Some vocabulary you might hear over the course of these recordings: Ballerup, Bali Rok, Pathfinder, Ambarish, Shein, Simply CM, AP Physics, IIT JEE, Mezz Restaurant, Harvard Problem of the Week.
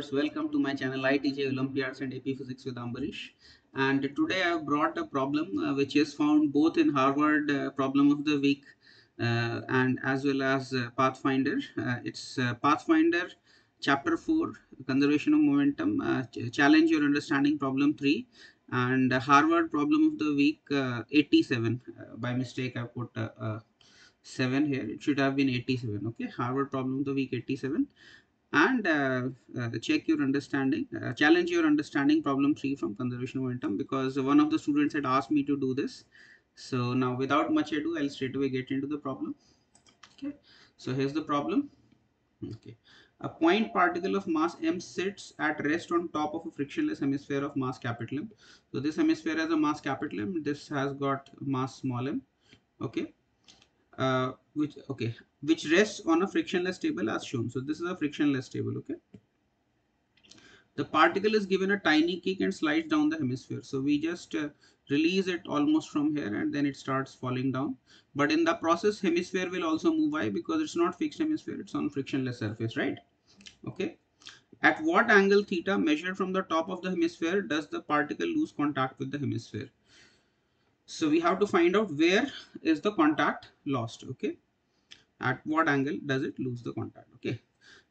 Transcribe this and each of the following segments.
viewers, welcome to my channel IIT JEE Olympiads and AP Physics with Ambarish. And today I have brought a problem which is found both in Harvard Problem of the Week and as well as Pathfinder. It's Pathfinder Chapter 4, Conservation of Momentum, Challenge Your Understanding Problem 3, and Harvard Problem of the Week 87. By mistake I put 7 here, it should have been 87. Okay, Harvard Problem of the Week 87. And check your understanding, challenge your understanding problem 3 from conservation momentum, because one of the students had asked me to do this. So now without much ado, I'll straight away get into the problem. Okay, so here's the problem. Okay, a point particle of mass m sits at rest on top of a frictionless hemisphere of mass capital M. So this hemisphere has a mass capital M, this has got mass small m. Okay, which rests on a frictionless table as shown. So this is a frictionless table. Okay, the particle is given a tiny kick and slides down the hemisphere. So we just release it almost from here and then it starts falling down, but in the process hemisphere will also move by, because it's not fixed hemisphere, it's on frictionless surface, right? Okay, at what angle theta measured from the top of the hemisphere does the particle lose contact with the hemisphere? So we have to find out where is the contact lost. Okay, at what angle does it lose the contact? Okay,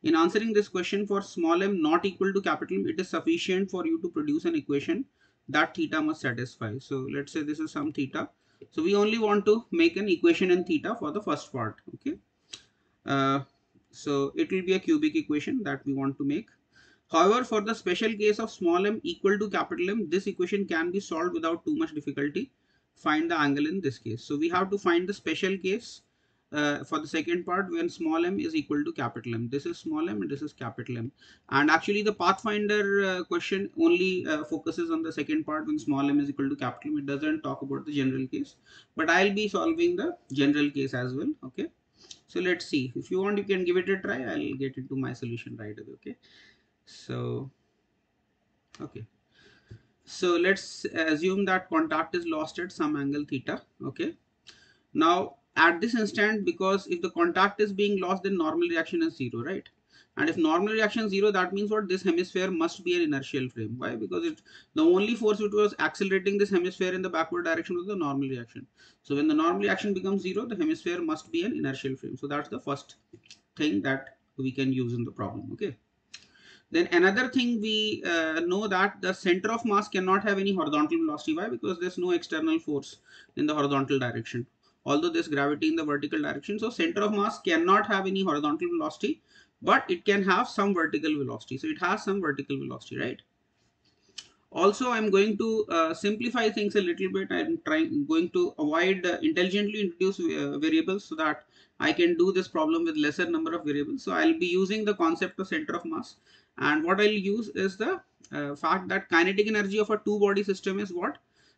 in answering this question for small m not equal to capital M, it is sufficient for you to produce an equation that theta must satisfy. So let's say this is some theta, so we only want to make an equation in theta for the first part. Okay, so it will be a cubic equation that we want to make. However, for the special case of small m equal to capital M, this equation can be solved without too much difficulty. Find the angle in this case. So we have to find the special case for the second part when small m is equal to capital M. This is small m and this is capital M. And actually the Pathfinder question only focuses on the second part when small m is equal to capital M. It doesn't talk about the general case, but I'll be solving the general case as well. Okay, so let's see. If you want, you can give it a try. I'll get into my solution right away. Okay, so okay, so let's assume that contact is lost at some angle theta. Okay, now at this instant, because if the contact is being lost, then normal reaction is zero, right? And if normal reaction is zero, that means what? This hemisphere must be an inertial frame. Why? Because the only force which was accelerating this hemisphere in the backward direction was the normal reaction. So when the normal reaction becomes zero, the hemisphere must be an inertial frame. So that's the first thing that we can use in the problem. Okay, then another thing we know that the center of mass cannot have any horizontal velocity. Why? Because there's no external force in the horizontal direction, although there's gravity in the vertical direction. So center of mass cannot have any horizontal velocity, but it can have some vertical velocity. So it has some vertical velocity, right? Also, I'm going to simplify things a little bit. I'm going to avoid intelligently introduce variables so that I can do this problem with lesser number of variables. So I'll be using the concept of center of mass. And what I'll use is the fact that kinetic energy of a two-body system is what?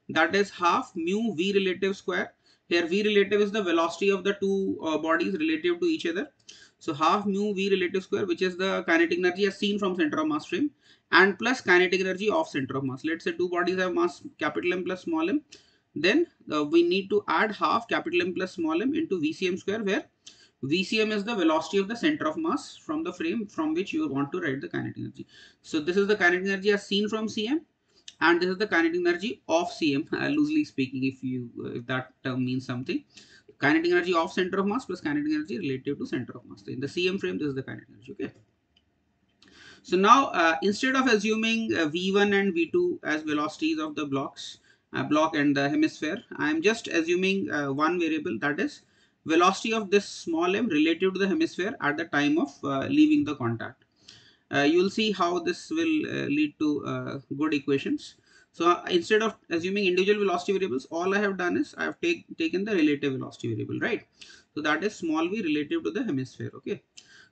That is half mu v relative square. Here v relative is the velocity of the two bodies relative to each other. So half mu v relative square, which is the kinetic energy as seen from center of mass frame, and plus kinetic energy of center of mass. Let's say two bodies have mass capital M plus small m. Then we need to add half capital M plus small m into VCM square, where VCM is the velocity of the center of mass from the frame from which you want to write the kinetic energy. So this is the kinetic energy as seen from CM, and this is the kinetic energy of CM, loosely speaking, if that term means something. Kinetic energy of center of mass plus kinetic energy relative to center of mass. So in the CM frame, this is the kinetic energy. Okay. So now instead of assuming V1 and V2 as velocities of the block and the hemisphere, I am just assuming one variable, that is velocity of this small m relative to the hemisphere at the time of leaving the contact. You will see how this will lead to good equations. So instead of assuming individual velocity variables, all I have done is I have taken the relative velocity variable, right? So that is small v relative to the hemisphere. Okay,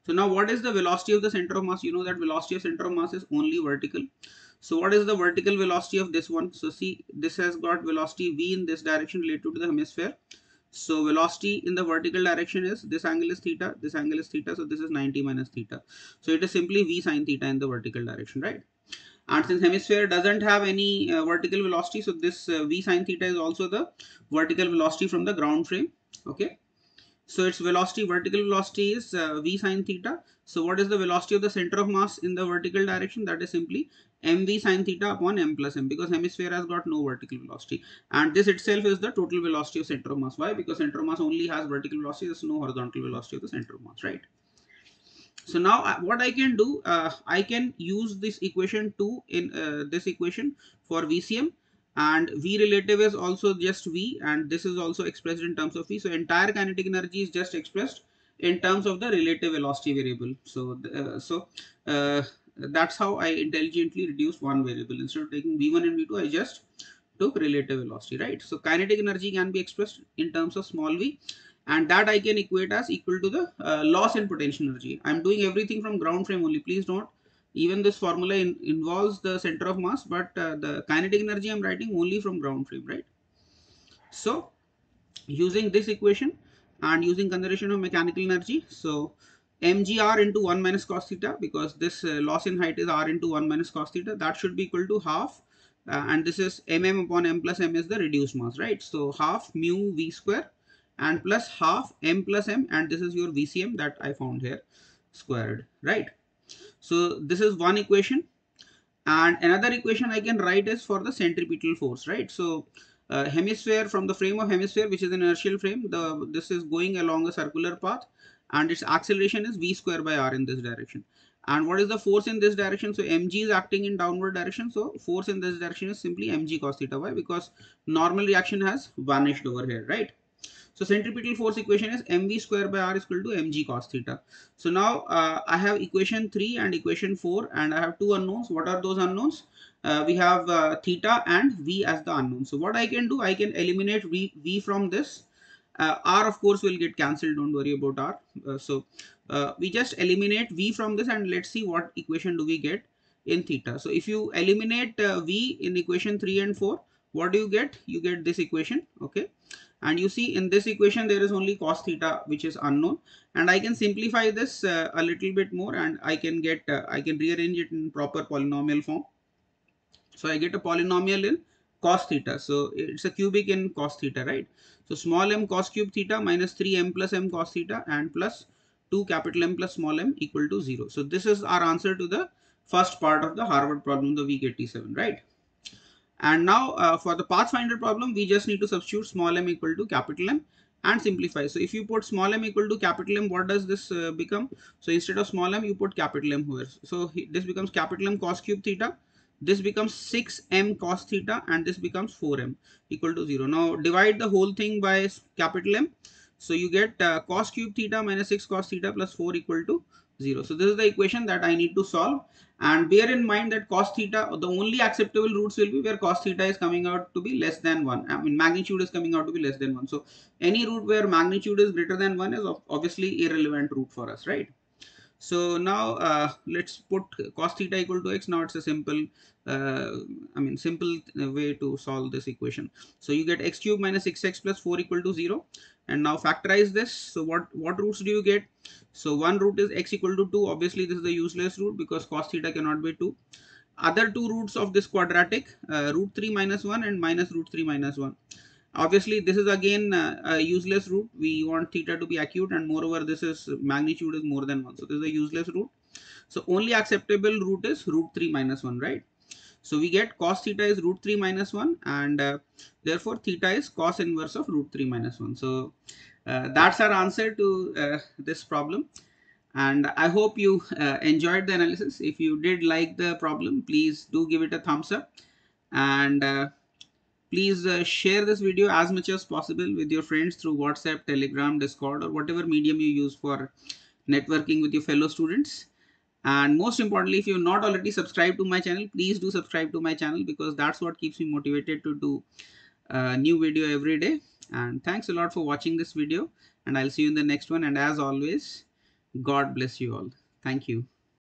so now what is the velocity of the center of mass? You know that velocity of center of mass is only vertical. So what is the vertical velocity of this one? So see, this has got velocity v in this direction relative to the hemisphere. So velocity in the vertical direction is, this angle is theta, this angle is theta, so this is 90 minus theta. So it is simply v sine theta in the vertical direction, right? And since hemisphere doesn't have any vertical velocity, so this v sine theta is also the vertical velocity from the ground frame. Okay, So its velocity, vertical velocity is v sine theta. So what is the velocity of the center of mass in the vertical direction? That is simply mv sine theta upon m plus m, because hemisphere has got no vertical velocity, and this itself is the total velocity of center of mass. Why? Because center of mass only has vertical velocity, there is no horizontal velocity of the center of mass, right? So now what I can do, I can use this equation 2 in this equation for VCM, and V relative is also just V, and this is also expressed in terms of V. So entire kinetic energy is just expressed in terms of the relative velocity variable. So, that's how I intelligently reduced one variable. Instead of taking V1 and V2, I just took relative velocity, right? So kinetic energy can be expressed in terms of small v. And that I can equate as equal to the loss in potential energy. I am doing everything from ground frame only. Please note, even this formula involves the center of mass, but the kinetic energy I am writing only from ground frame, right? So using this equation and using conservation of mechanical energy, so mgr into 1 minus cos theta, because this loss in height is r into 1 minus cos theta, that should be equal to half, and this is mm upon m plus m is the reduced mass, right? So half mu v square and plus half m plus m, and this is your VCM that I found here, squared, right? So this is one equation, and another equation I can write is for the centripetal force, right? So hemisphere, from the frame of hemisphere, which is an inertial frame, this is going along a circular path, and its acceleration is v square by r in this direction. And what is the force in this direction? So mg is acting in downward direction, so force in this direction is simply mg cos theta. Why? Because normal reaction has vanished over here, right? So centripetal force equation is mv square by r is equal to mg cos theta. So now I have equation 3 and equation 4, and I have two unknowns. What are those unknowns? We have theta and v as the unknown. So what I can do, I can eliminate v from this. R of course will get cancelled, don't worry about r. So we just eliminate v from this, and let's see what equation do we get in theta. So if you eliminate v in equation 3 and 4, what do you get? You get this equation, okay? And you see in this equation there is only cos theta which is unknown, and I can simplify this a little bit more, and I can get I can rearrange it in proper polynomial form. So I get a polynomial in cos theta, so it's a cubic in cos theta, right? So small m cos cube theta minus 3 m plus m cos theta and plus 2 capital M plus small m equal to 0. So this is our answer to the first part of the Harvard problem of the week 87, right? And now for the Pathfinder problem, we just need to substitute small m equal to capital M and simplify. So if you put small m equal to capital M, what does this become? So instead of small m, you put capital M here. So this becomes capital M cos cube theta. This becomes 6m cos theta, and this becomes 4m equal to 0. Now divide the whole thing by capital M. So you get cos cube theta minus 6 cos theta plus 4 equal to 0. So this is the equation that I need to solve, and bear in mind that cos theta, the only acceptable roots will be where cos theta is coming out to be less than 1. I mean magnitude is coming out to be less than 1. So any root where magnitude is greater than 1 is obviously irrelevant root for us, right? So now let's put cos theta equal to x. Now it's a simple, simple way to solve this equation. So you get x cube minus 6x plus 4 equal to 0. And now factorize this. So what roots do you get? So one root is x equal to 2. Obviously this is the useless root because cos theta cannot be 2. Other two roots of this quadratic, root 3 minus 1 and minus root 3 minus 1. Obviously this is again a useless root. We want theta to be acute, and moreover this is magnitude is more than 1. So this is a useless root. So only acceptable root is root 3 minus 1, right? So we get cos theta is root 3 minus 1, and therefore theta is cos inverse of root 3 minus 1. So that's our answer to this problem. And I hope you enjoyed the analysis. If you did like the problem, please do give it a thumbs up, and please share this video as much as possible with your friends through WhatsApp, Telegram, Discord, or whatever medium you use for networking with your fellow students. And most importantly, if you're not already subscribed to my channel, please do subscribe to my channel, because that's what keeps me motivated to do a new video every day. And thanks a lot for watching this video, and I'll see you in the next one. And as always, God bless you all. Thank you.